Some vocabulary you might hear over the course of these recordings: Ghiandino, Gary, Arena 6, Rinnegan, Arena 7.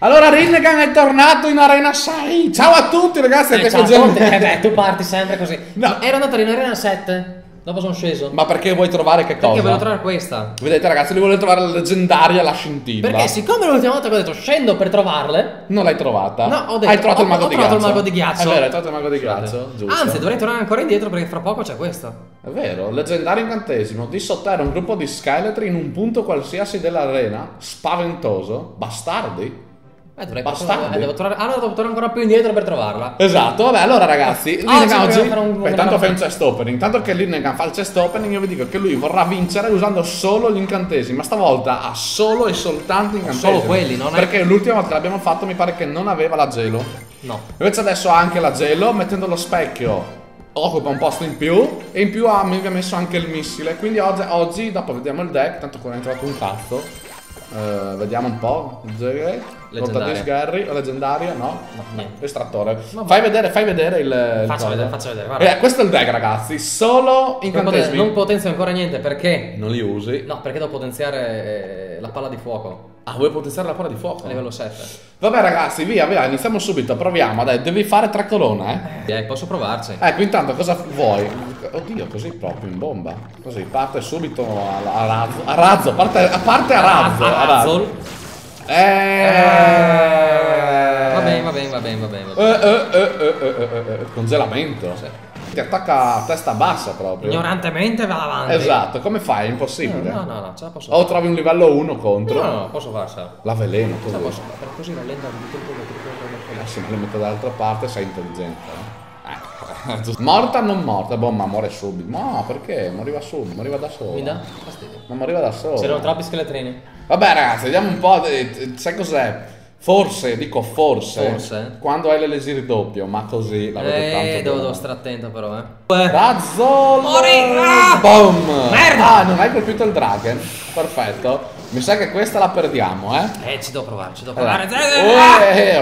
Allora Rinnegan è tornato in Arena 6. Ciao a tutti ragazzi, questo giorno. Beh, tu parti sempre così. No. Ero andato in Arena 7. Dopo sono sceso. Ma perché vuoi trovare che cosa? Perché volevo trovare questa. Vedete ragazzi, lui vuole trovare la leggendaria la scintilla. Perché siccome l'ultima volta che ho detto scendo per trovarle, non l'hai trovata. No, ho detto, hai trovato il mago di ghiaccio. Ho trovato il mago di ghiaccio. È vero, hai trovato il mago di ghiaccio. Giusto. Anzi, dovrei tornare ancora indietro perché fra poco c'è questa. È vero, leggendario incantesimo. Disotterra un gruppo di scheletri in un punto qualsiasi dell'arena. Spaventoso. Bastardi. Devo trovare... Allora devo tornare ancora più indietro per trovarla. Esatto, vabbè, allora ragazzi, Rinnegan oggi intanto fa un chest opening. Intanto che Rinnegan fa il chest opening, io vi dico che lui vorrà vincere usando solo gli incantesimi. Ma stavolta ha solo e soltanto incantesimi. Solo quelli, non è... Perché l'ultima volta che l'abbiamo fatto mi pare che non aveva la gelo. No. Invece adesso ha anche la gelo, mettendo lo specchio occupa un posto in più. E in più ha messo anche il missile. Quindi oggi dopo vediamo il deck. Tanto qua ne è entrato un cazzo. Vediamo un po'. Rotatrice Gary, leggendaria, no? Niente. Estrattore. Vabbè. Fai vedere il. Faccio vedere. Guarda. Questo è il deck, ragazzi. Solo incantesimi. Non potenzio ancora niente perché. Non li usi? No, perché devo potenziare la palla di fuoco. Ah, vuoi potenziare la palla di fuoco? A livello 7. Vabbè, ragazzi, via, iniziamo subito. Proviamo. Dai, devi fare tre colonne, eh? Posso provarci. Ecco, intanto cosa vuoi? Oddio, così proprio in bomba. Così parte subito a razzo. A razzo, parte a razzo. A razzo. Va bene. Congelamento. Sì. Ti attacca a testa bassa proprio. Ignorantemente va avanti. Esatto, come fai? È impossibile. No, ce la posso fare. O trovi un livello 1 contro. No, posso farcela. La veleno. Ce la posso fare. Così rallenta il tempo che ti prendo. La metto dall'altra parte, sei intelligente. Morta o non morta? Boh, ma muore subito. No, perché? Moriva subito, moriva da solo. Mi dà fastidio. Ma moriva da solo. C'erano troppi scheletrini. Vabbè ragazzi, vediamo un po'. Sai cos'è? Forse, dico forse. Quando hai l'elesir doppio, ma così la vedo tanto. Devo stare attento però, eh. Razzo! Morì! Boom! Merda! Ah, non hai colpito il dragon. Perfetto. Mi sa che questa la perdiamo, eh? Ci devo provare.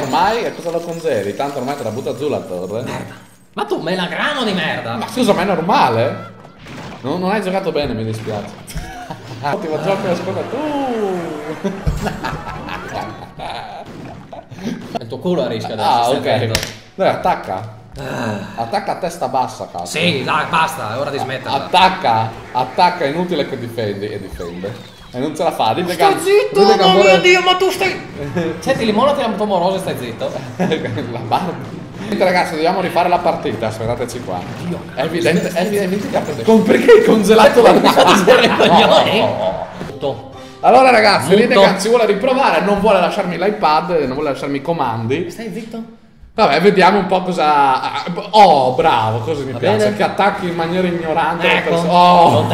Ormai cosa lo congeli? Tanto ormai te la butta giù la torre. Merda. Ma tu me la grano di merda! Ma scusa, ma è normale? Non hai giocato bene, mi dispiace. Ottimo gioco, ascolta tu! Il tuo culo rischia adesso. Ah, ok. Dai, attacca. Attacca a testa bassa, cazzo. Sì, dai, basta, è ora di smetterla. Attacca, è inutile che difendi. E difende. E non ce la fa, dimmi. Stai zitto, oh mio Dio, ma tu stai... Senti, limonati la tomorosa e stai zitto. La barba. Ragazzi, dobbiamo rifare la partita, aspettateci qua. Dio, è evidente che ha preso. Perché hai congelato la mia? Allora ragazzi, Rinnegan ci vuole riprovare, non vuole lasciarmi l'iPad, non vuole lasciarmi i comandi. Stai zitto? Vabbè, vediamo un po' cosa... Oh, bravo, così mi piace. Che attacchi in maniera ignorante. Ecco. Oh,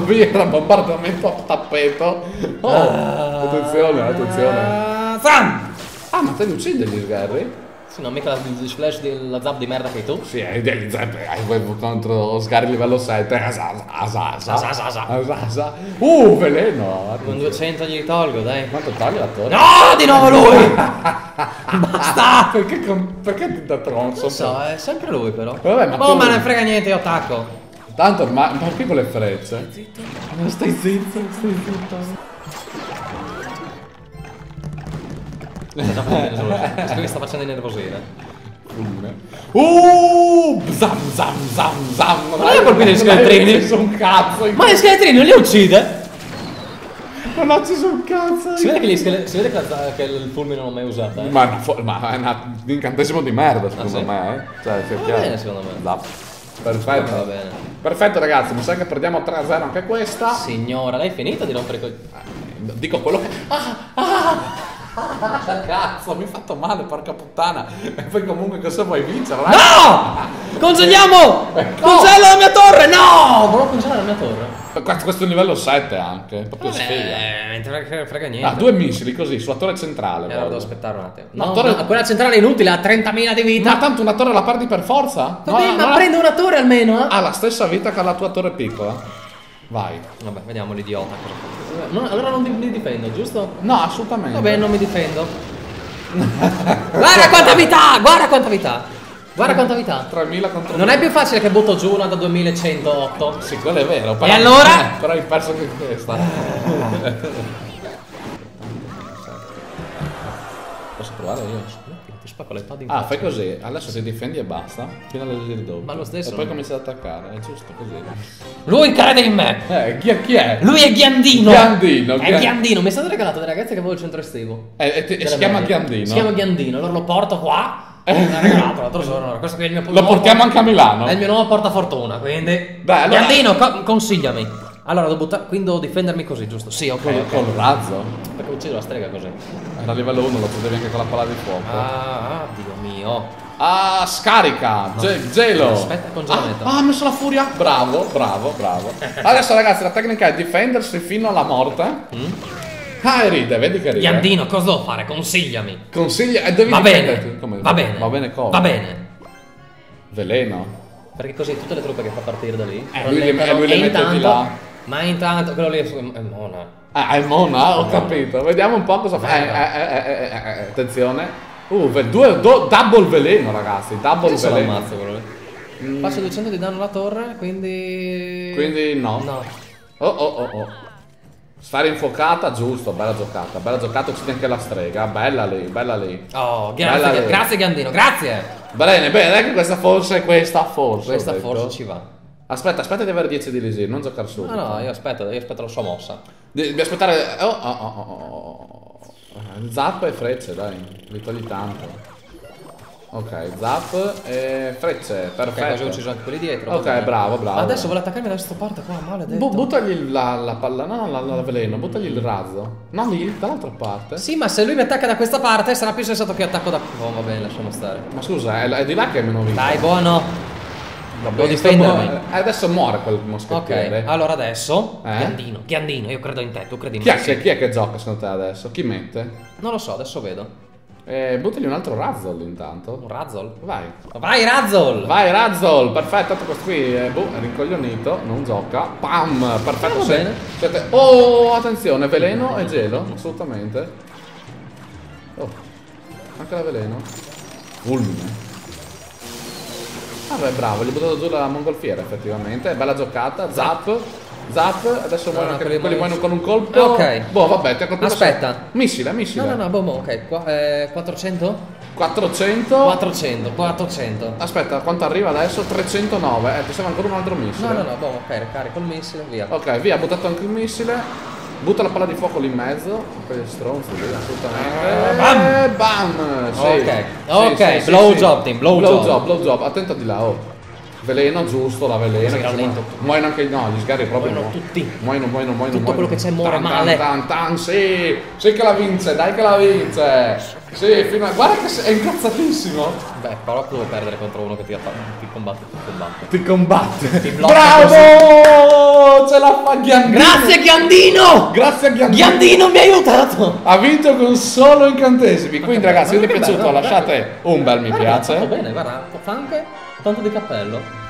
via, bombardamento a tappeto. Attenzione. Ah, ma te li uccidi gli sgarri? Sì, non mica il flash della zap di merda che hai tu. Sì, contro Sgarri livello 7. Veleno. Con 200 gli tolgo, dai. Quanto togli la torre? No, di nuovo lui. Basta. Perché ti dà tronzo? Non so, è sempre lui però. Vabbè, ma boh, ma non frega niente, io attacco. Tanto ormai, ma qui con le frecce. Stai zitto. Che sta facendo nervosire. Zam. Ma non è colpito gli scheletrini. Ma gli scheletrini non li uccide? Non ho ucciso un cazzo. Si vede che il fulmine non l'ho mai usato. Ma è un incantesimo di merda secondo me. Cioè, va bene secondo me. Perfetto. Va bene. Perfetto ragazzi, mi sa che perdiamo 3-0 anche questa. Signora, l'hai finita di rompere coi... Dico quello che... Cazzo, mi hai fatto male, porca puttana. E poi comunque cosa vuoi vincere? No! Congeliamo! Congela la mia torre! No! Volevo congelare la mia torre. Questo è un livello 7 anche. Proprio sfiga. Frega niente. Due missili così sulla torre centrale. Allora devo aspettare un attimo. No, quella centrale è inutile, ha 30.000 di vita. Ma tanto una torre la perdi per forza? Vabbè, ma prendo una torre almeno. Ha la stessa vita che ha la tua torre piccola. Vai. Vabbè, vediamo l'idiota. Allora non mi difendo, giusto? No, assolutamente. Vabbè, non mi difendo. Guarda quanta vita! 3000 contro. Non è più facile che butto giù una da 2108. Sì, quello è vero. E allora? Però hai perso anche questa. Posso provare io? Ti spacco le pad in faccia. Ah, fai così. Adesso ti difendi e basta. Fino all'eserdoppio. Ma lo stesso. E poi cominci ad attaccare. È giusto così. Lui crede in me. Chi è? Lui è Ghiandino. Ghiandino. È Ghiandino. Mi è stato regalato da ragazze che avevo il centro estivo. Si chiama Ghiandino. Si chiama Ghiandino. Allora lo porto qua. L'altro giorno, questo che è il mio lo portiamo anche a Milano. È il mio nuovo portafortuna, quindi. Beh, allora... Ghiandino, consigliami. Allora, quindi devo difendermi così, giusto? Sì, ok. Con il razzo? Perché uccido la strega così. Era a livello 1, lo potevi anche con la palla di fuoco. Ah, Dio mio. Ah, scarica! No. Gelo! Aspetta, congelamento. Ah, ha messo la furia! Bravo, bravo, bravo. Adesso, ragazzi, la tecnica è difendersi fino alla morte. Ah, ride, vedi che ride. Ghiandino, cosa devo fare? Consigliami. Consiglia? Devi difenderti. Come? Va bene. Va bene come? Va bene. Veleno. Perché così tutte le truppe che fa partire da lì. Lui le mette di là. Ma intanto quello lì è Mona. Ah, è Mona? Ho capito. Vediamo un po' cosa fa. Attenzione. Double veleno, ragazzi. Double veleno. Ammazzo quello lì. Faccio 200 di danno alla torre, quindi... Quindi no. No. Stare infuocata, giusto, bella giocata. Bella giocata, uccide anche la strega. Bella lì, bella lì. Oh, grazie, grazie Ghiandino, grazie. Bene, bene, ecco questa forse. Questa forse ci va. Aspetta, aspetta di avere 10 di lisi, non giocare subito. No, no, io aspetto la sua mossa. Devi aspettare... Zap e frecce, dai. Li togli tanto. Ok, zap e frecce, perfetto. Ok, così ho ucciso anche quelli dietro. Ok, bravo, bravo. Adesso vuole attaccarmi da questa parte qua, maledetto. Buttagli la palla, no, la veleno, buttagli il razzo. No, lì, dall'altra parte. Sì, ma se lui mi attacca da questa parte, sarà più sensato che io attacco da... Oh, va bene, lasciamo stare. Ma scusa, è di là che è meno vita. Dai, buono. Devo difendermi. Adesso muore quel moschettiere. Ok, allora adesso Ghiandino, io credo in te, tu credi in me. Chi è che gioca secondo te adesso? Chi mette? Non lo so, adesso vedo. Buttagli un altro Razzol intanto. Un Razzol? Vai. Vai Razzol! Vai Razzol! Perfetto, questo qui è rincoglionito, non gioca. Pam! Perfetto, bene. Oh, attenzione, veleno e gelo, assolutamente. Oh, anche la veleno. Fulmine. Vabbè, bravo, gli ho buttato giù la mongolfiera effettivamente. Bella giocata. Zap. Zap. Adesso muoiono anche quelli con un colpo. Ok. Boh, vabbè, ti ha colpito. Aspetta. Missile. No, no, no, boh, ok. 400? 400. Aspetta, quanto arriva adesso? 309. Ti serve ancora un altro missile. No, no, no, boh, ok, carico il missile, via. Ok, via, ha buttato anche il missile. Butta la palla di fuoco lì in mezzo. Per gli stronzi, assolutamente. Bam! Bam! Sì. Ok, blow job. Attento di là, oh. Veleno, giusto, la veleno. Muoiono anche no, gli sgarri proprio no. Tutti. Muoiono. Tutto quello che c'è muore male. Sì! Sì che la vince, dai che la vince! Sì, fino a... Guarda che è incazzatissimo! Beh, però tu vuoi perdere contro uno che ti combatte. Ti blocca. Bravo! Ce la fa Ghiandino! Grazie Ghiandino! Ghiandino mi ha aiutato! Ha vinto con solo incantesimi. Quindi ragazzi, se vi è piaciuto lasciate un bel mi piace. Va bene, guarda, fa anche tanto di cappello.